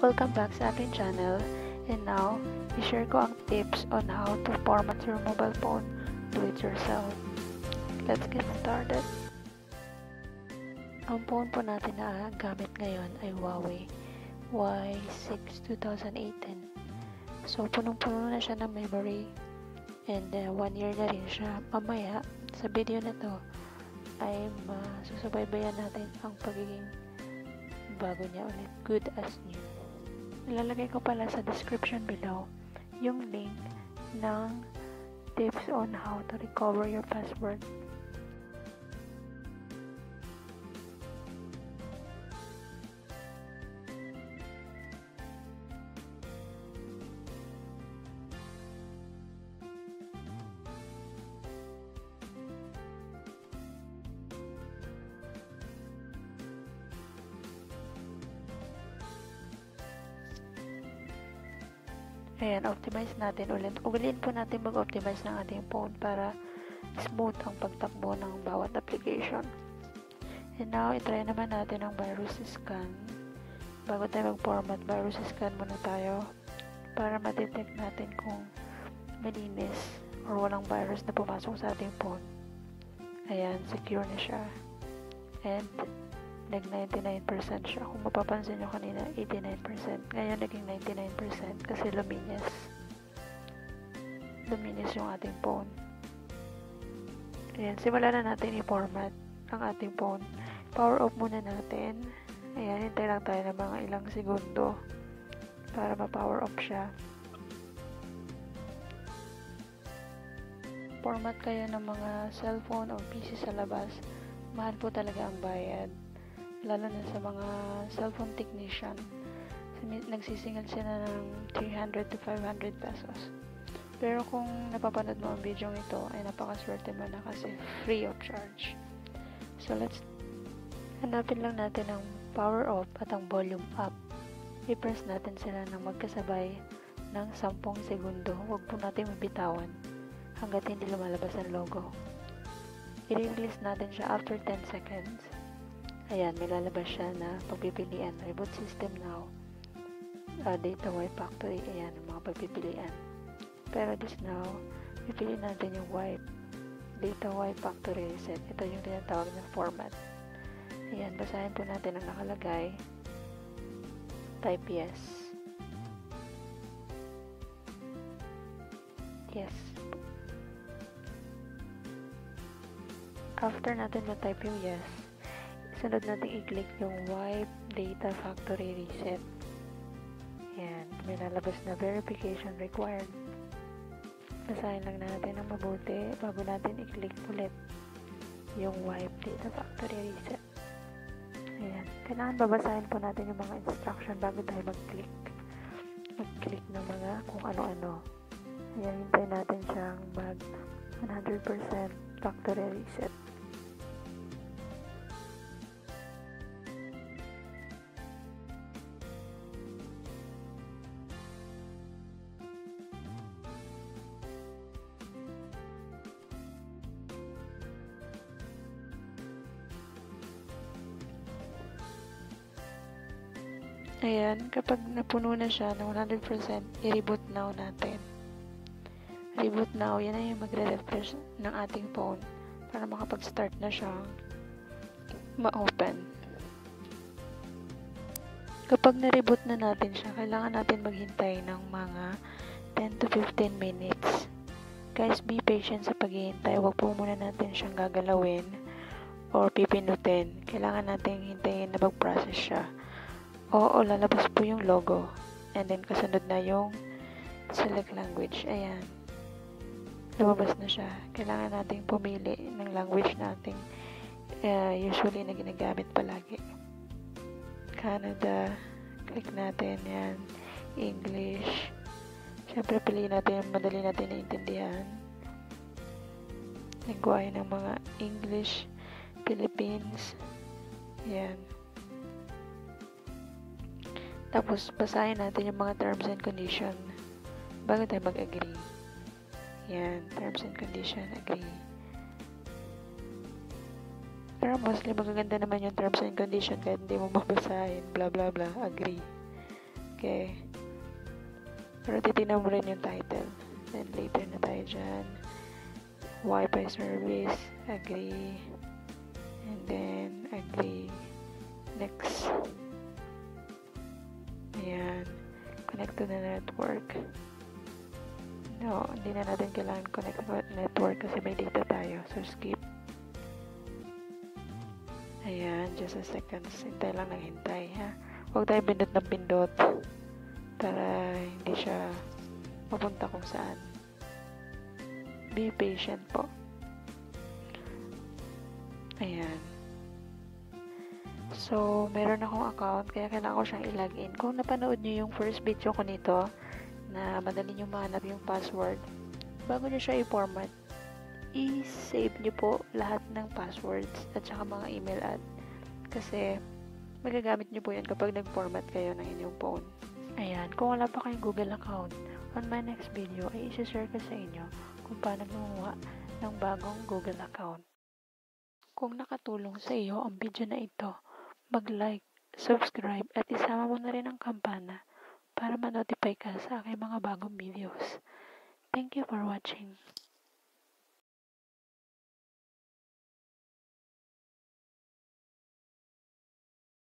Welcome back sa aking channel, and now i-share ko ang tips on how to format your mobile phone. Do it yourself. Let's get started. Ang phone po natin na gamit ngayon ay Huawei Y6 2018. So punong-puno na siya ng memory, and 1 year na rin siya. Mamaya sa video na to ay susubaybayan natin ang pagiging bago niya ulit, good as new. Ilalagay ko pala sa description below yung link ng tips on how to recover your password. Ayan, optimize natin ulit. Ugaliin po natin mag-optimize ng ating phone para smooth ang pagtakbo ng bawat application. And now, itry naman natin ang virus scan. Bago tayo mag-format, virus scan muna tayo para ma-detect natin kung malinis or walang virus na pumasok sa ating phone. Ayan, secure na siya. And, nag-99% siya. Kung mapapansin nyo kanina, 89%. Ngayon, naging 99% kasi luminis. Luminis yung ating phone. Ayan, simulan na natin i-format ang ating phone. Power off muna natin. Ayan, hintay lang tayo ng mga ilang segundo para ma-power off siya. Format kayo ng mga cellphone o PC sa labas. Mahal po talaga ang bayad, lalo na sa mga cellphone technician. Nagsisingal sila ng 300 to 500 pesos. Pero kung napapanood mo ang video nito, ay napakaswerte mo na kasi free of charge. So let's hanapin lang natin ang power off at ang volume up. I-press natin sila ng magkasabay ng 10 segundo. Huwag po natin mabitawan hanggat hindi lumalabas ang logo. I-release natin siya after 10 seconds. Ayan, may lalabas siya na pagpipilian. Reboot system now. Data Y factory. Ayan, ang mga pagpipilian. Pero this now, pipili natin yung wipe. Data Y factory reset. Ito yung tinatawag na format. Ayan, basahin po natin ang nakalagay. Type yes. Yes. After natin matype yung yes, sunod natin i-click yung wipe data factory reset. Ayan, may lalabas na verification required. Basahin lang natin ang mabuti bago natin i-click ulit yung wipe data factory reset. Ayan, kailangan babasahin po natin yung mga instruction bago tayo mag-click. Mag-click ng mga kung ano-ano. Ayan, hintay natin siyang mag 100% factory reset. Ayan, kapag napuno na siya ng 100%, i-reboot now natin. Reboot now, yan ay magre-refresh ng ating phone para makapag-start na siyang ma-open. Kapag na-reboot na natin siya, kailangan natin maghintay ng mga 10 to 15 minutes. Guys, be patient sa paghihintay. Huwag po muna natin siyang gagalawin or pipinutin. Kailangan natin hintayin na mag-process siya. Oo, lalabas po yung logo. And then, kasunod na yung select language. Ayan. Lumabas na siya. Kailangan nating pumili ng language nating usually na ginagamit palagi. Canada. Click natin. Ayan. English. Siyempre, piliin natin yung madali natin naintindihan. Lingwahe ng mga English. Philippines. Ayan. Tapos, basahin natin yung mga terms and condition bago tayo mag-agree. Yan, terms and condition, agree. Pero mostly, magaganda naman yung terms and condition kahit hindi mo mabasahin, blah blah blah, agree. Okay. Pero titignan mo rin yung title. Then later na tayo dyan. Wi-Fi service. Agree. And then agree. Next. Ayan. Connect to the network. No, hindi na natin kailangan connect to network kasi may data tayo. So, skip. Ayan, just a second. Hintay lang ng hintay, ha? Huwag tayo pindot ng pindot para hindi siya mapunta kung saan. Be patient po. Ayan. So, meron akong account kaya kailangan ko siyang i-login. Kung napanood nyo yung first video ko nito, na madali nyo mahanap yung password. Bago nyo siya i-format, i-save nyo po lahat ng passwords at saka mga email ad. Kasi, magagamit nyo po yan kapag nag-format kayo ng inyong phone. Ayan, kung wala pa kayong Google account, on my next video ay isi-share ko sa inyo kung paano gumawa ng bagong Google account. Kung nakatulong sa iyo ang video na ito, mag-like, subscribe at isama mo na rin ang kampana para ma-notify ka sa aking mga bagong videos. Thank you for watching.